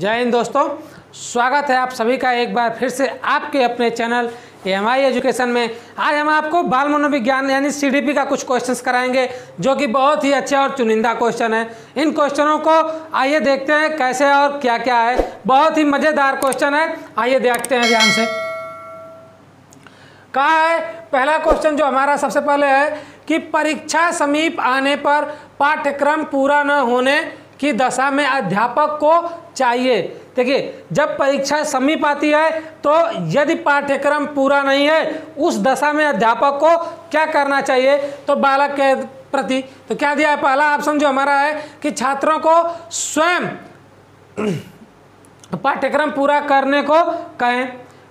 जय हिंद दोस्तों, स्वागत है आप सभी का एक बार फिर से आपके अपने चैनल एमआई एजुकेशन में। आज हम आपको बाल मनोविज्ञान यानी CDP का कुछ क्वेश्चंस कराएंगे जो कि बहुत ही अच्छे और चुनिंदा क्वेश्चन है। इन क्वेश्चनों को आइए देखते हैं कैसे और क्या क्या है। बहुत ही मज़ेदार क्वेश्चन है, आइए देखते हैं ध्यान से। कहा है पहला क्वेश्चन जो हमारा सबसे पहले है कि परीक्षा समीप आने पर पाठ्यक्रम पूरा न होने की दशा में अध्यापक को चाहिए। देखिए, जब परीक्षा समीप आती है तो यदि पाठ्यक्रम पूरा नहीं है उस दशा में अध्यापक को क्या करना चाहिए तो बालक के प्रति, तो क्या दिया है पहला ऑप्शन जो हमारा है कि छात्रों को स्वयं पाठ्यक्रम पूरा करने को कहें।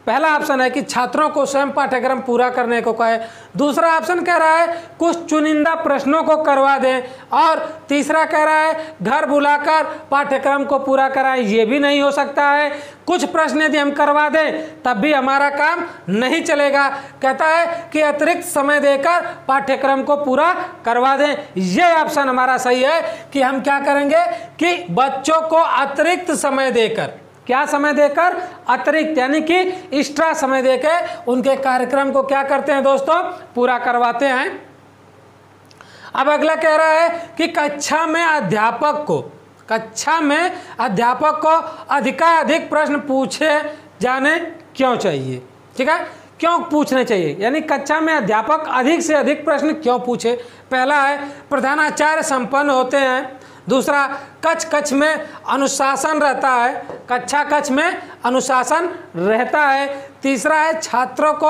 पहला ऑप्शन है कि छात्रों को स्वयं पाठ्यक्रम पूरा करने को कहें। दूसरा ऑप्शन कह रहा है कुछ चुनिंदा प्रश्नों को करवा दें। और तीसरा कह रहा है घर बुलाकर पाठ्यक्रम को पूरा कराएं, ये भी नहीं हो सकता है। कुछ प्रश्न यदि हम करवा दें तब भी हमारा काम नहीं चलेगा। कहता है कि अतिरिक्त समय देकर पाठ्यक्रम को पूरा करवा दें। ये ऑप्शन हमारा सही है कि हम क्या करेंगे कि बच्चों को अतिरिक्त समय देकर, क्या समय देकर, अतिरिक्त यानी कि एक्स्ट्रा समय देकर उनके कार्यक्रम को क्या करते हैं दोस्तों, पूरा करवाते हैं। अब अगला कह रहा है कि कक्षा में अध्यापक को अधिकाधिक प्रश्न पूछे जाने क्यों चाहिए। ठीक है, क्यों पूछने चाहिए यानी कक्षा में अध्यापक अधिक से अधिक प्रश्न क्यों पूछे। पहला है प्रधानाचार्य संपन्न होते हैं। दूसरा, कक्ष में अनुशासन रहता है, कक्ष में अनुशासन रहता है। तीसरा है छात्रों को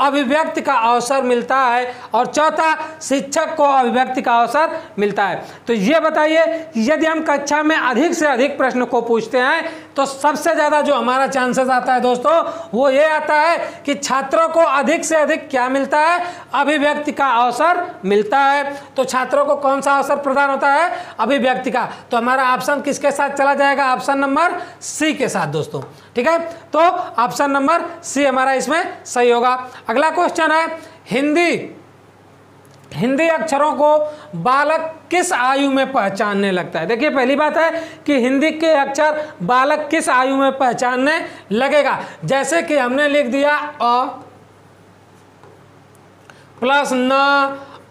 अभिव्यक्ति का अवसर मिलता है। और चौथा, शिक्षक को अभिव्यक्ति का अवसर मिलता है। तो ये बताइए यदि हम कक्षा में अधिक से अधिक प्रश्न को पूछते हैं तो सबसे ज़्यादा जो हमारा चांसेस आता है दोस्तों वो ये आता है कि छात्रों को अधिक से अधिक क्या मिलता है, अभिव्यक्ति का अवसर मिलता है। तो छात्रों को कौन सा अवसर प्रदान होता है, अभिव्यक्ति का। तो हमारा ऑप्शन किसके साथ चला जाएगा, ऑप्शन नंबर C के साथ दोस्तों। ठीक है, तो ऑप्शन नंबर C हमारा इसमें सही होगा। अगला क्वेश्चन है हिंदी अक्षरों को बालक किस आयु में पहचानने लगता है। देखिए, पहली बात है कि हिंदी के अक्षर बालक किस आयु में पहचानने लगेगा। जैसे कि हमने लिख दिया अ प्लस न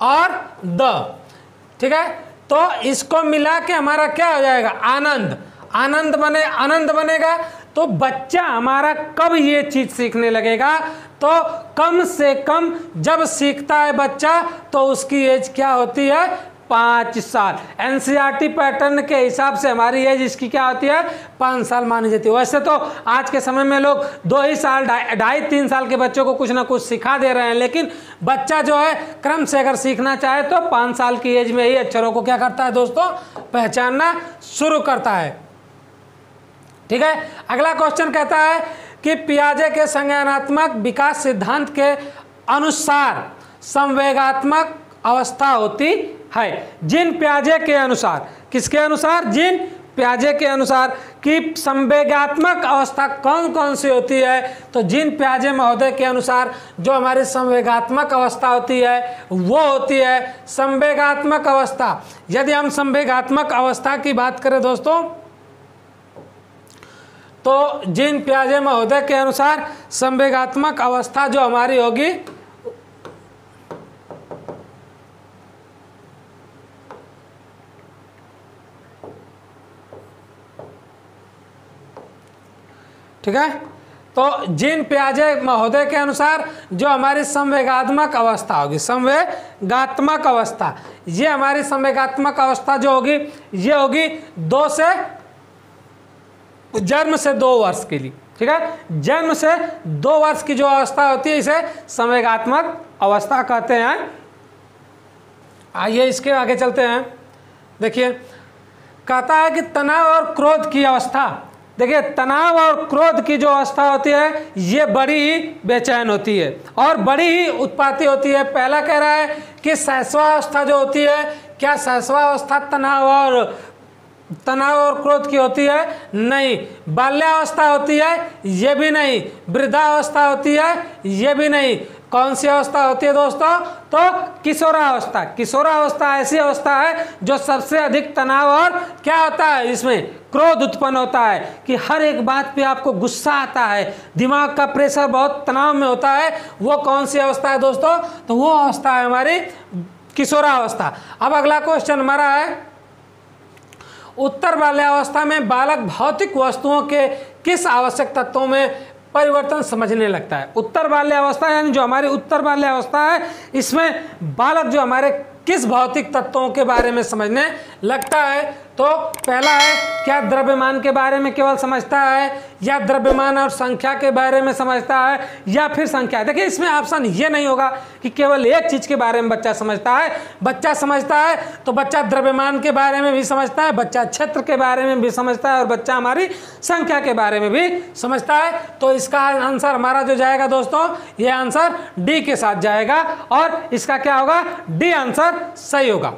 और द, ठीक है, तो इसको मिला के हमारा क्या हो जाएगा, आनंद। आनंद बनेगा। तो बच्चा हमारा कब ये चीज़ सीखने लगेगा, तो कम से कम जब सीखता है बच्चा तो उसकी एज क्या होती है, 5 साल। NCRT पैटर्न के हिसाब से हमारी एज इसकी क्या होती है, 5 साल मानी जाती है। वैसे तो आज के समय में लोग 2 ही साल, 2.5-3 साल के बच्चों को कुछ ना कुछ सिखा दे रहे हैं, लेकिन बच्चा जो है क्रम से अगर सीखना चाहे तो 5 साल की एज में ही अक्षरों को क्या करता है दोस्तों, पहचानना शुरू करता है। ठीक है, अगला क्वेश्चन कहता है कि पियाजे के संज्ञानात्मक विकास सिद्धांत के अनुसार संवेगात्मक अवस्था होती है। जीन पियाजे के अनुसार, किसके अनुसार, जीन पियाजे के अनुसार, कि संवेगात्मक अवस्था कौन कौन सी होती है। तो जीन पियाजे महोदय के अनुसार जो हमारी संवेगात्मक अवस्था होती है वो होती है संवेगात्मक अवस्था। यदि हम संवेगात्मक अवस्था की बात करें दोस्तों तो जीन पियाजे महोदय के अनुसार संवेगात्मक अवस्था जो हमारी होगी ठीक है, तो जीन पियाजे महोदय के अनुसार जो हमारी संवेगात्मक अवस्था होगी, संवेगात्मक अवस्था, ये हमारी संवेगात्मक अवस्था जो होगी ये होगी जन्म से 2 वर्ष के लिए। ठीक है, जन्म से 2 वर्ष की जो अवस्था होती है इसे संवेगात्मक अवस्था कहते हैं। आइए इसके आगे चलते हैं। देखिए, कहता है कि तनाव और क्रोध की अवस्था। देखिए, तनाव और क्रोध की जो अवस्था होती है ये बड़ी ही बेचैन होती है और बड़ी ही उत्पाती होती है। पहला कह रहा है कि शैशवावस्था जो होती है, क्या शैशवावस्था तनाव और क्रोध की होती है, नहीं। बाल्यावस्था होती है, ये भी नहीं। वृद्धावस्था होती है, ये भी नहीं। कौन सी अवस्था होती है दोस्तों? तो किशोरावस्था। किशोरावस्था ऐसी अवस्था है जो सबसे अधिक तनाव और क्या होता है, इसमें क्रोध उत्पन्न होता है कि हर एक बात पे आपको गुस्सा आता है, दिमाग का प्रेशर बहुत तनाव में होता है। वो कौन सी अवस्था है दोस्तों? तो वो अवस्था है हमारी किशोरावस्था। अब अगला क्वेश्चन हमारा है, उत्तर बाल्यावस्था में बालक भौतिक वस्तुओं के किस आवश्यक तत्वों में परिवर्तन समझने लगता है? उत्तर बाल्यावस्था यानी जो हमारी उत्तर बाल्यावस्था है, इसमें बालक जो हमारे किस भौतिक तत्वों के बारे में समझने लगता है? तो पहला है, क्या द्रव्यमान के बारे में केवल समझता है, या द्रव्यमान और संख्या के बारे में समझता है, या फिर संख्या। देखिए इसमें ऑप्शन ये नहीं होगा कि केवल एक चीज़ के बारे में बच्चा समझता है। बच्चा समझता है तो बच्चा द्रव्यमान के बारे में भी समझता है, बच्चा क्षेत्र के बारे में भी समझता है, और बच्चा हमारी संख्या के बारे में भी समझता है। तो इसका आंसर हमारा जो जाएगा दोस्तों, ये आंसर डी के साथ जाएगा, और इसका क्या होगा, डी आंसर सही होगा।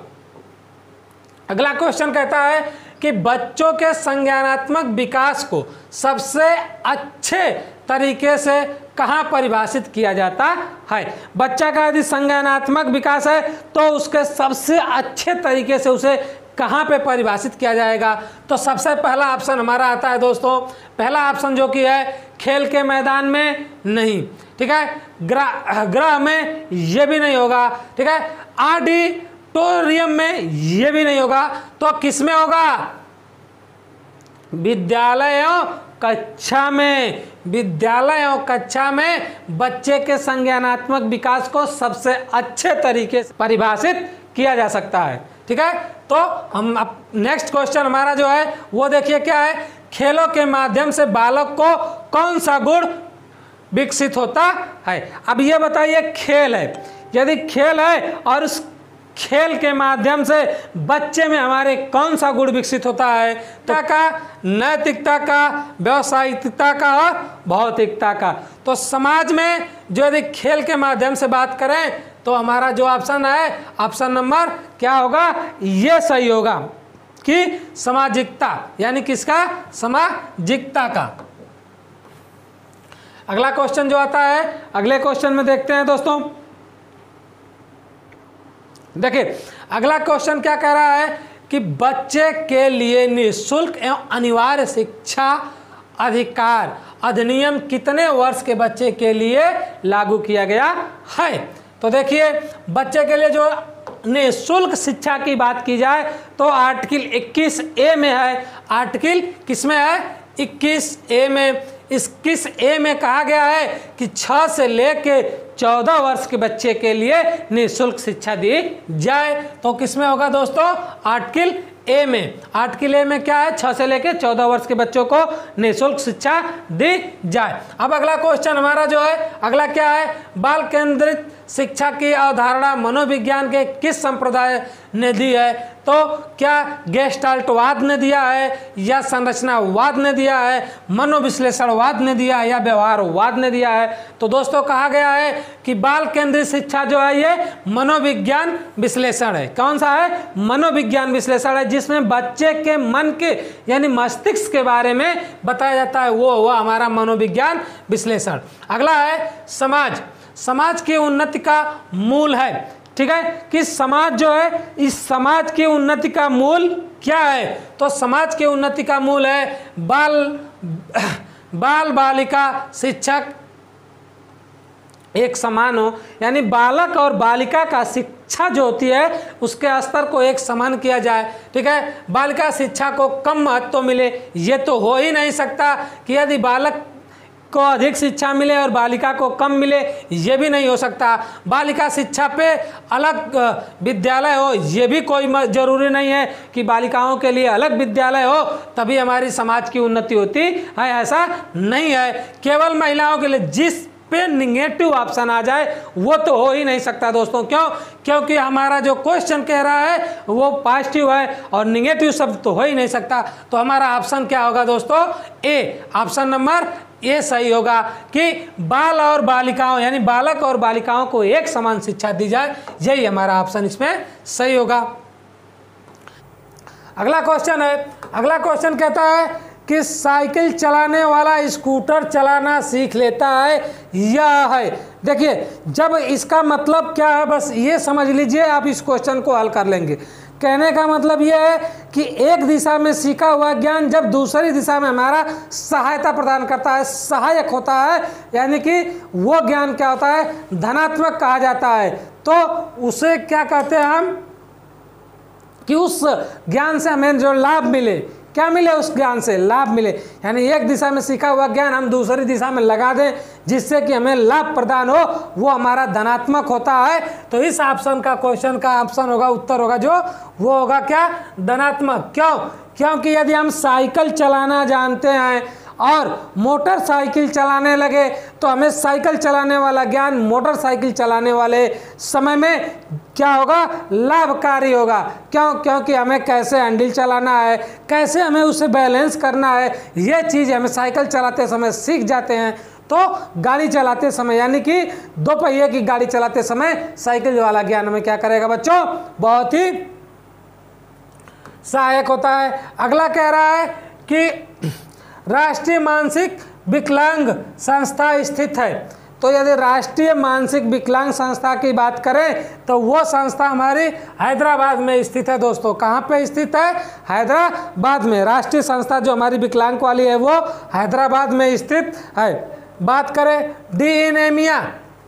अगला क्वेश्चन कहता है कि बच्चों के संज्ञानात्मक विकास को सबसे अच्छे तरीके से कहाँ परिभाषित किया जाता है? बच्चा का यदि संज्ञानात्मक विकास है तो उसके सबसे अच्छे तरीके से उसे कहाँ पे परिभाषित किया जाएगा? तो सबसे पहला ऑप्शन हमारा आता है दोस्तों, पहला ऑप्शन जो कि है खेल के मैदान में नहीं, ठीक है, ग्रह में ये भी नहीं होगा, ठीक है, आदि टोरियम में ये भी नहीं होगा, तो किसमें होगा? विद्यालयों कक्षा में। विद्यालयों कक्षा में बच्चे के संज्ञानात्मक विकास को सबसे अच्छे तरीके से परिभाषित किया जा सकता है, ठीक है। तो हम अब नेक्स्ट क्वेश्चन हमारा जो है वो देखिए क्या है, खेलों के माध्यम से बालक को कौन सा गुण विकसित होता है? अब ये बताइए, खेल है, यदि खेल है और उस खेल के माध्यम से बच्चे में हमारे कौन सा गुण विकसित होता है? तो का नैतिकता का, व्यावसायिकता का और भौतिकता का। तो समाज में जो यदि खेल के माध्यम से बात करें तो हमारा जो ऑप्शन है, ऑप्शन नंबर क्या होगा, ये सही होगा कि सामाजिकता, यानी किसका, सामाजिकता का। अगला क्वेश्चन जो आता है, अगले क्वेश्चन में देखते हैं दोस्तों, देखिए अगला क्वेश्चन क्या कह रहा है कि बच्चे के लिए निःशुल्क एवं अनिवार्य शिक्षा अधिकार अधिनियम कितने वर्ष के बच्चे के लिए लागू किया गया है? तो देखिए बच्चे के लिए जो निःशुल्क शिक्षा की बात की जाए तो आर्टिकल 21 ए में है। आर्टिकल किसमें है? 21 ए में। 21A में कहा गया है कि 6 से लेकर 14 वर्ष के बच्चे के लिए निःशुल्क शिक्षा दी जाए। तो किसमें होगा दोस्तों? आर्टिकल ए में। आर्टिकल ए में क्या है? 6 से लेकर 14 वर्ष के बच्चों को निःशुल्क शिक्षा दी जाए। अब अगला क्वेश्चन हमारा जो है, अगला क्या है, बाल केंद्रित शिक्षा की अवधारणा मनोविज्ञान के किस संप्रदाय ने दी है? तो क्या गेस्टाल्टवाद ने दिया है, या संरचनावाद ने दिया है, मनोविश्लेषणवाद ने दिया है, या व्यवहारवाद ने दिया है? तो दोस्तों कहा गया है कि बाल केंद्रित शिक्षा जो है ये मनोविज्ञान विश्लेषण है। कौन सा है? मनोविज्ञान विश्लेषण है, जिसमें बच्चे के मन के यानी मस्तिष्क के बारे में बताया जाता है। वो हुआ हमारा मनोविज्ञान विश्लेषण। अगला है समाज। समाज की उन्नति का मूल है, ठीक है, कि समाज जो है, इस समाज की उन्नति का मूल क्या है? तो समाज की उन्नति का मूल है बालिका शिक्षक एक समान हो, यानी बालक और बालिका का शिक्षा जो होती है उसके स्तर को एक समान किया जाए, ठीक है। बालिका शिक्षा को कम महत्व मिले, ये तो हो ही नहीं सकता कि यदि बालक को अधिक शिक्षा मिले और बालिका को कम मिले, ये भी नहीं हो सकता। बालिका शिक्षा पे अलग विद्यालय हो, ये भी कोई जरूरी नहीं है कि बालिकाओं के लिए अलग विद्यालय हो तभी हमारी समाज की उन्नति होती है, ऐसा नहीं है। केवल महिलाओं के लिए जिस पे निगेटिव ऑप्शन आ जाए वो तो हो ही नहीं सकता दोस्तों। क्यों? क्योंकि हमारा जो क्वेश्चन कह रहा है वो पॉजिटिव है और निगेटिव शब्द तो हो ही नहीं सकता। तो हमारा ऑप्शन क्या होगा दोस्तों? ए, ऑप्शन नंबर ये सही होगा कि बाल और बालिकाओं यानी बालक और बालिकाओं को एक समान शिक्षा दी जाए, यही हमारा ऑप्शन इसमें सही होगा। अगला क्वेश्चन है, अगला क्वेश्चन कहता है कि साइकिल चलाने वाला स्कूटर चलाना सीख लेता है, यह है। देखिए जब इसका मतलब क्या है, बस ये समझ लीजिए, आप इस क्वेश्चन को हल कर लेंगे। कहने का मतलब यह है कि एक दिशा में सीखा हुआ ज्ञान जब दूसरी दिशा में हमारा सहायता प्रदान करता है, सहायक होता है, यानी कि वो ज्ञान क्या होता है, धनात्मक कहा जाता है। तो उसे क्या कहते हैं हम कि उस ज्ञान से हमें जो लाभ मिले, क्या मिले, उस ज्ञान से लाभ मिले, यानी एक दिशा में सीखा हुआ ज्ञान हम दूसरी दिशा में लगा दें जिससे कि हमें लाभ प्रदान हो, वो हमारा धनात्मक होता है। तो इस ऑप्शन का क्वेश्चन का ऑप्शन होगा, उत्तर होगा जो वो होगा क्या, धनात्मक। क्यों? क्योंकि यदि हम साइकिल चलाना जानते हैं और मोटरसाइकिल चलाने लगे तो हमें साइकिल चलाने वाला ज्ञान मोटरसाइकिल चलाने वाले समय में क्या होगा, लाभकारी होगा। क्यों? क्योंकि हमें कैसे हैंडल चलाना है, कैसे हमें उसे बैलेंस करना है, ये चीज़ हमें साइकिल चलाते समय सीख जाते हैं। तो गाड़ी चलाते समय, यानी कि दो पहिए की गाड़ी चलाते समय साइकिल वाला ज्ञान हमें क्या करेगा बच्चों, बहुत ही सहायक होता है। अगला कह रहा है कि राष्ट्रीय मानसिक विकलांग संस्था स्थित है। तो यदि राष्ट्रीय मानसिक विकलांग संस्था की बात करें तो वो संस्था हमारी हैदराबाद में स्थित है। दोस्तों कहाँ पे स्थित है, हैदराबाद में। राष्ट्रीय संस्था जो हमारी विकलांग वाली है वो हैदराबाद में स्थित है। बात करें डीएनएमिया,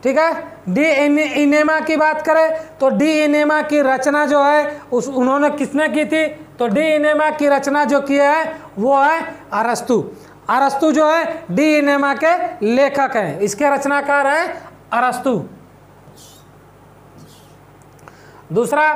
ठीक है, डीएनएमा की बात करें तो डीएनएमा की रचना जो है उस उन्होंने किसने की थी, तो डीएनएमा की रचना जो की है वो है अरस्तु। अरस्तु जो है डीएनएमा के लेखक हैं, इसके रचनाकार है अरस्तु। दूसरा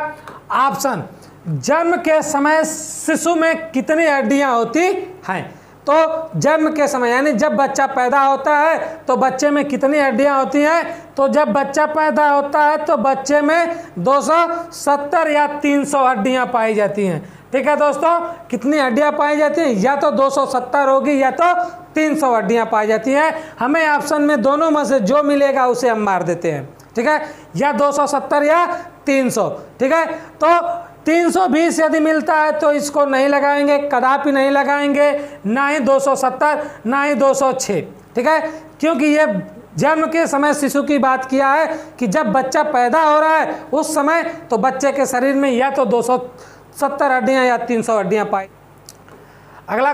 ऑप्शन, जन्म के समय शिशु में कितनी हड्डियां होती हैं। तो जन्म के समय यानी जब बच्चा पैदा होता है तो बच्चे में कितनी हड्डियां होती हैं, तो जब बच्चा पैदा होता है तो बच्चे में 270 या 300 हड्डियां पाई जाती हैं। ठीक है दोस्तों, कितनी हड्डियां पाई जाती हैं, या तो 270 होगी या तो 300 हड्डियां पाई जाती हैं। हमें ऑप्शन में दोनों में से जो मिलेगा उसे हम मार देते हैं, ठीक है, या 270 या 300। ठीक है, तो 320 यदि मिलता है तो इसको नहीं लगाएंगे, कदापि नहीं लगाएंगे, ना ही 270 ना ही 206। ठीक है, क्योंकि ये जन्म के समय शिशु की बात किया है कि जब बच्चा पैदा हो रहा है उस समय तो बच्चे के शरीर में या तो 270 हड्डियाँ या 300 हड्डियाँ पाई। अगला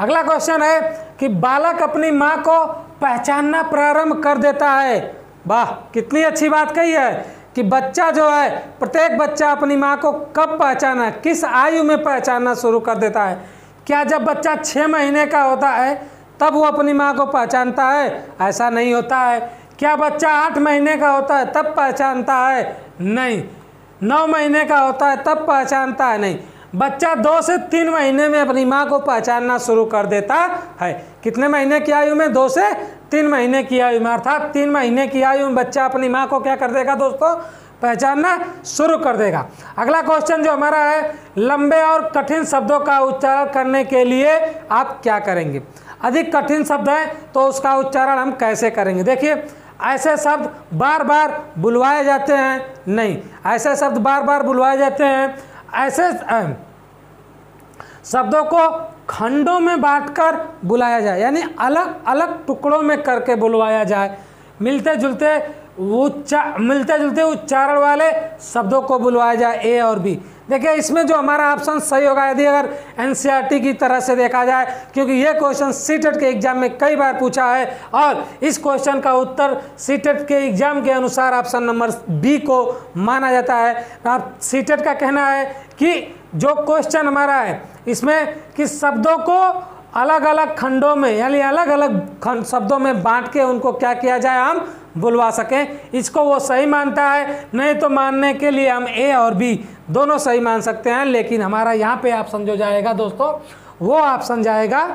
क्वेश्चन है कि बालक अपनी माँ को पहचानना प्रारंभ कर देता है। वाह, कितनी अच्छी बात कही है कि बच्चा जो है, प्रत्येक बच्चा अपनी माँ को कब पहचाना, किस आयु में पहचानना शुरू कर देता है। क्या जब बच्चा 6 महीने का होता है तब वो अपनी माँ को पहचानता है? ऐसा नहीं होता है। क्या बच्चा 8 महीने का होता है तब पहचानता है? नहीं। 9 महीने का होता है तब पहचानता है? नहीं। बच्चा 2 से 3 महीने में अपनी माँ को पहचानना शुरू कर देता है। कितने महीने की आयु में? 2 से 3 महीने की आयु में, अर्थात 3 महीने की आयु में बच्चा अपनी माँ को क्या कर देगा दोस्तों, पहचानना शुरू कर देगा। अगला क्वेश्चन जो हमारा है, लंबे और कठिन शब्दों का उच्चारण करने के लिए आप क्या करेंगे। अधिक कठिन शब्द है तो उसका उच्चारण हम कैसे करेंगे। देखिए, ऐसे शब्द बार बार बुलवाए जाते हैं, नहीं, ऐसे शब्द बार बार बुलवाए जाते हैं। ऐसे शब्दों को खंडों में बांटकर बुलाया जाए, यानी अलग अलग टुकड़ों में करके बुलवाया जाए। मिलते जुलते उच्चारण वाले शब्दों को बुलवाया जाए, ए और बी। देखिए इसमें जो हमारा ऑप्शन सही होगा, यदि अगर एनसीआरटी की तरह से देखा जाए, क्योंकि ये क्वेश्चन सीटेट के एग्जाम में कई बार पूछा है और इस क्वेश्चन का उत्तर सीटेट के एग्जाम के अनुसार ऑप्शन नंबर बी को माना जाता है। अब सीटेट का कहना है कि जो क्वेश्चन हमारा है इसमें कि शब्दों को अलग अलग खंडों में, यानी अलग अलग शब्दों में बांट के उनको क्या किया जाए, हम बुलवा सकें, इसको वो सही मानता है। नहीं तो मानने के लिए हम ए और बी दोनों सही मान सकते हैं, लेकिन हमारा यहाँ पे ऑप्शन जो जाएगा दोस्तों, वो ऑप्शन जाएगा,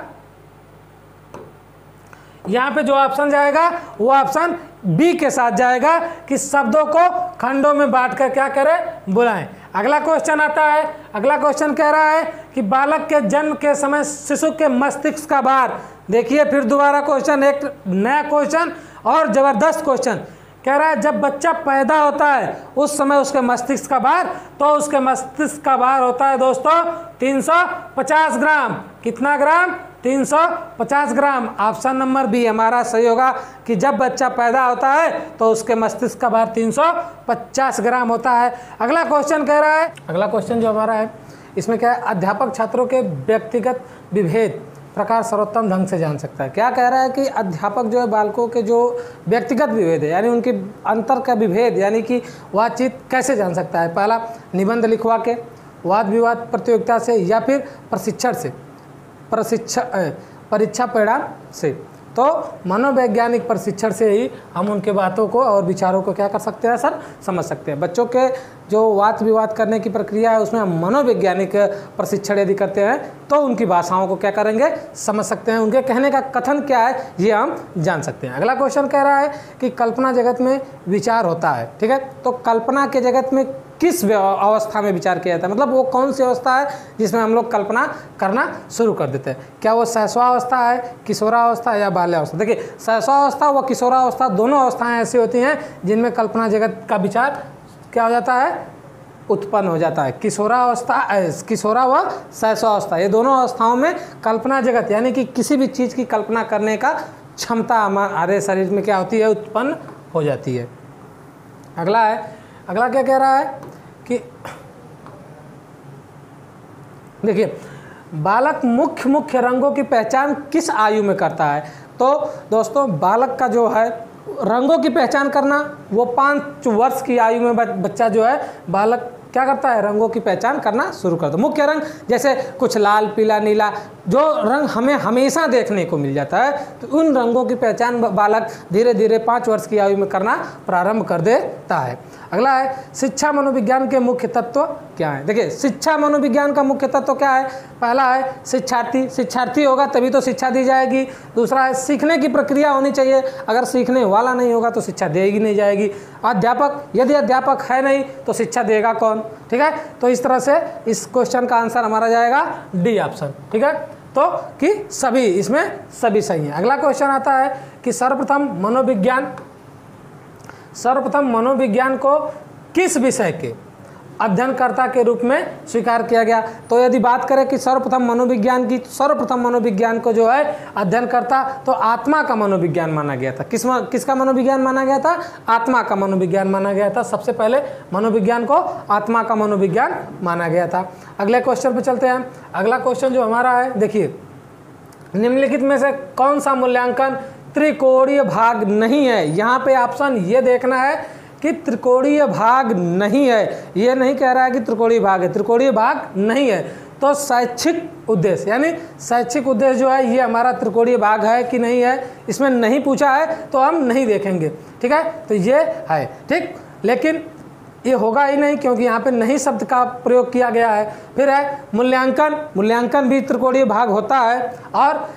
यहाँ पे जो ऑप्शन जाएगा वो ऑप्शन बी के साथ जाएगा कि शब्दों को खंडों में बांटकर क्या करें, बुलाएं। अगला क्वेश्चन आता है, अगला क्वेश्चन कह रहा है कि बालक के जन्म के समय शिशु के मस्तिष्क का भार। देखिए फिर दोबारा क्वेश्चन, एक नया क्वेश्चन और ज़बरदस्त क्वेश्चन कह रहा है जब बच्चा पैदा होता है उस समय उसके मस्तिष्क का भार, तो उसके मस्तिष्क का भार होता है दोस्तों 350 ग्राम। कितना gram? 350 gram. Option number B हमारा सही होगा कि जब बच्चा पैदा होता है तो उसके मस्तिष्क का भार 350 ग्राम होता है। अगला क्वेश्चन कह रहा है, अगला क्वेश्चन जो हमारा है इसमें क्या है, अध्यापक छात्रों के व्यक्तिगत विभेद प्रकार सर्वोत्तम ढंग से जान सकता है। क्या कह रहा है कि अध्यापक जो है बालकों के जो व्यक्तिगत विभेद है यानी उनके अंतर का विभेद यानी कि बातचीत कैसे जान सकता है? पहला, निबंध लिखवा के, वाद विवाद प्रतियोगिता से, या फिर प्रशिक्षण से, परीक्षा परिणाम से। तो मनोवैज्ञानिक प्रशिक्षण से ही हम उनके बातों को और विचारों को क्या कर सकते हैं सर, समझ सकते हैं। बच्चों के जो वाद विवाद करने की प्रक्रिया है उसमें मनोवैज्ञानिक प्रशिक्षण यदि करते हैं तो उनकी भाषाओं को क्या करेंगे, समझ सकते हैं। उनके कहने का कथन क्या है ये हम जान सकते हैं। अगला क्वेश्चन कह रहा है कि कल्पना जगत में विचार होता है, ठीक है, तो कल्पना के जगत में किस अवस्था में विचार किया जाता है, मतलब वो कौन सी अवस्था है जिसमें हम लोग कल्पना करना शुरू कर देते हैं? क्या वो शैशवावस्था है, किशोरावस्था या बाल्यावस्था? देखिए शैशवावस्था व किशोरावस्था दोनों अवस्थाएं ऐसी होती हैं जिनमें कल्पना जगत का विचार क्या हो जाता है, उत्पन्न हो जाता है। किशोरा व शैशवावस्था, ये दोनों अवस्थाओं में कल्पना जगत यानी कि किसी भी चीज़ की कल्पना करने का क्षमता हमारे शरीर में क्या होती है, उत्पन्न हो जाती है। अगला है, अगला क्या कह रहा है कि देखिए बालक मुख्य मुख्य रंगों की पहचान किस आयु में करता है? तो दोस्तों बालक का जो है रंगों की पहचान करना वो 5 वर्ष की आयु में बच्चा जो है बालक क्या करता है, रंगों की पहचान करना शुरू करता है। मुख्य रंग जैसे कुछ लाल, पीला, नीला, जो रंग हमें हमेशा देखने को मिल जाता है, तो उन रंगों की पहचान बालक धीरे धीरे 5 वर्ष की आयु में करना प्रारंभ कर देता है। अगला है शिक्षा मनोविज्ञान के मुख्य तत्व क्या है? देखिए शिक्षा मनोविज्ञान का मुख्य तत्व क्या है? पहला है शिक्षार्थी, शिक्षार्थी होगा तभी तो शिक्षा दी जाएगी। दूसरा है सीखने की प्रक्रिया होनी चाहिए, अगर सीखने वाला नहीं होगा तो शिक्षा देगी नहीं जाएगी। अध्यापक, यदि अध्यापक है नहीं तो शिक्षा देगा कौन? ठीक है, तो इस तरह से इस क्वेश्चन का आंसर हमारा जाएगा डी ऑप्शन, ठीक है, तो कि सभी इसमें सभी सही है। अगला क्वेश्चन आता है कि सर्वप्रथम मनोविज्ञान को किस विषय के अध्ययनकर्ता के रूप में स्वीकार किया गया? तो यदि बात करें कि सर्वप्रथम मनोविज्ञान को जो है अध्ययनकर्ता, तो आत्मा का मनोविज्ञान माना गया था। किसका मनोविज्ञान माना गया था? आत्मा का मनोविज्ञान माना गया था। सबसे पहले मनोविज्ञान को आत्मा का मनोविज्ञान माना गया था। अगले क्वेश्चन पर चलते हैं। अगला क्वेश्चन जो हमारा है, देखिए निम्नलिखित में से कौन सा मूल्यांकन त्रिकोणीय भाग नहीं है? यहाँ पे ऑप्शन ये देखना है कि त्रिकोणीय भाग नहीं है, ये नहीं कह रहा है कि त्रिकोणीय भाग है, त्रिकोणीय भाग नहीं है। तो शैक्षिक उद्देश्य यानी शैक्षिक उद्देश्य जो है ये हमारा त्रिकोणीय भाग है कि नहीं है, इसमें नहीं पूछा है तो हम नहीं देखेंगे, ठीक है, तो ये है ठीक, लेकिन ये होगा ही नहीं क्योंकि यहाँ पे नहीं शब्द का प्रयोग किया गया है। फिर है मूल्यांकन, मूल्यांकन भी त्रिकोणीय भाग होता है। और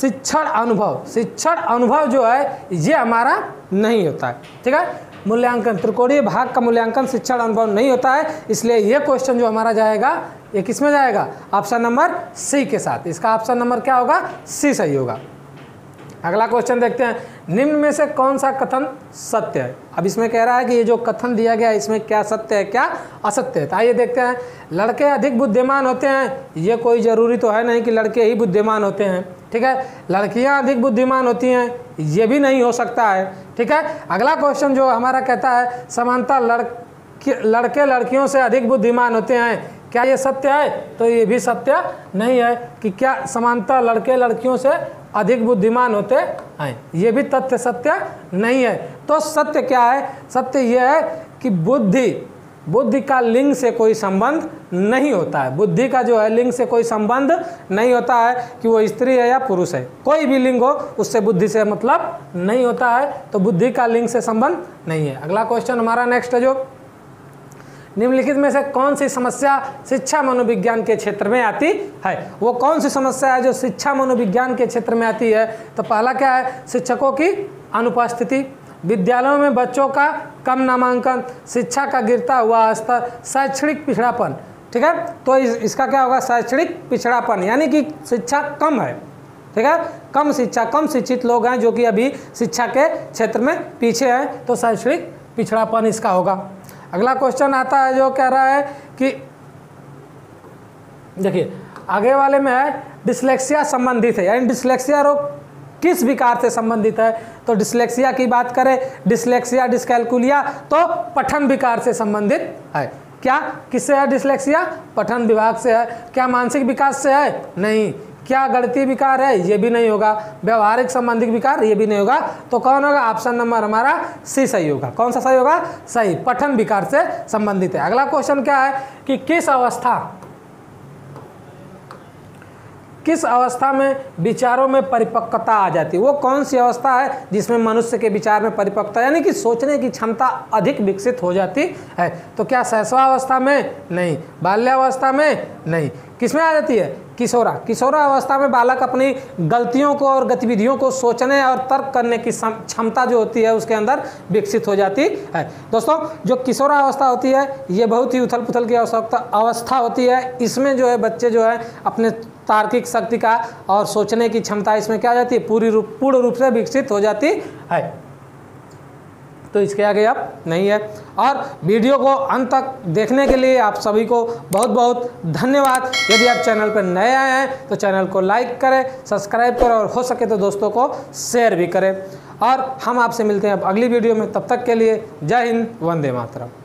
शिक्षण अनुभव, शिक्षण अनुभव जो है ये हमारा नहीं होता है, ठीक है, मूल्यांकन त्रिकोणीय भाग का मूल्यांकन शिक्षण अनुभव नहीं होता है, इसलिए ये क्वेश्चन जो हमारा जाएगा ये किस में जाएगा, ऑप्शन नंबर सी के साथ। इसका ऑप्शन नंबर क्या होगा, सी सही होगा। अगला क्वेश्चन देखते हैं, निम्न में से कौन सा कथन सत्य है? अब इसमें कह रहा है कि ये जो कथन दिया गया है इसमें क्या सत्य है क्या असत्य है, तो आइए देखते हैं। लड़के अधिक बुद्धिमान होते हैं, ये कोई ज़रूरी तो है नहीं कि लड़के ही बुद्धिमान होते हैं, ठीक है, लड़कियां अधिक बुद्धिमान होती हैं ये भी नहीं हो सकता है, ठीक है। अगला क्वेश्चन जो हमारा कहता है समानता, लड़के लड़कियों से अधिक बुद्धिमान होते हैं, क्या ये सत्य है? तो ये भी सत्य नहीं है कि क्या समानता लड़के लड़कियों से अधिक बुद्धिमान होते हैं, ये भी तथ्य सत्य नहीं है। तो सत्य क्या है? सत्य ये है कि बुद्धि का लिंग से कोई संबंध नहीं होता है, बुद्धि का जो है लिंग से कोई संबंध नहीं होता है कि वो स्त्री है या पुरुष है, कोई भी लिंग हो उससे बुद्धि से मतलब नहीं होता है, तो बुद्धि का लिंग से संबंध नहीं है। अगला क्वेश्चन हमारा नेक्स्ट है जो निम्नलिखित में से कौन सी समस्या शिक्षा मनोविज्ञान के क्षेत्र में आती है? वो कौन सी समस्या है जो शिक्षा मनोविज्ञान के क्षेत्र में आती है? तो पहला क्या है, शिक्षकों की अनुपस्थिति, विद्यालयों में बच्चों का कम नामांकन, शिक्षा का गिरता हुआ स्तर, शैक्षणिक पिछड़ापन, ठीक है, तो इसका क्या होगा, शैक्षणिक पिछड़ापन यानी कि शिक्षा कम है, ठीक है। कम शिक्षा, कम शिक्षित लोग हैं जो कि अभी शिक्षा के क्षेत्र में पीछे हैं, तो शैक्षणिक पिछड़ापन इसका होगा। अगला क्वेश्चन आता है जो कह रहा है कि देखिए आगे वाले में है डिस्लेक्सिया संबंधित है, यानी डिस्लेक्सिया रोग किस विकार से संबंधित है, तो डिस्लेक्सिया की बात करें, डिस्लेक्सिया डिस्कैल्कुलिया तो पठन विकार से संबंधित है। क्या किससे है डिस्लेक्सिया? पठन विभाग से है। क्या मानसिक विकास से है? नहीं। क्या गणितीय विकार है? ये भी नहीं होगा। व्यवहारिक संबंधित विकार ये भी नहीं होगा, तो कौन होगा? ऑप्शन नंबर हमारा सी सही होगा। कौन सा सही होगा? सही, पठन विकार से संबंधित है। अगला क्वेश्चन क्या है कि किस अवस्था में विचारों में परिपक्वता आ जाती है? वो कौन सी अवस्था है जिसमें मनुष्य के विचार में परिपक्वता यानी कि सोचने की क्षमता अधिक विकसित हो जाती है? तो क्या शैशवावस्था में? नहीं। बाल्यावस्था में? नहीं। किस में आ जाती है? किशोरा अवस्था में बालक अपनी गलतियों को और गतिविधियों को सोचने और तर्क करने की क्षमता जो होती है उसके अंदर विकसित हो जाती है। दोस्तों जो किशोरा अवस्था होती है ये बहुत ही उथल पुथल की अवस्था होती है। इसमें जो है बच्चे जो है अपने तार्किक शक्ति का और सोचने की क्षमता इसमें क्या जाती है? पूर्ण रूप से विकसित हो जाती है, तो इसके आगे अब नहीं है। और वीडियो को अंत तक देखने के लिए आप सभी को बहुत बहुत धन्यवाद। यदि आप चैनल पर नए आए हैं तो चैनल को लाइक करें, सब्सक्राइब करें और हो सके तो दोस्तों को शेयर भी करें। और हम आपसे मिलते हैं अब अगली वीडियो में, तब तक के लिए जय हिंद, वंदे मातरम।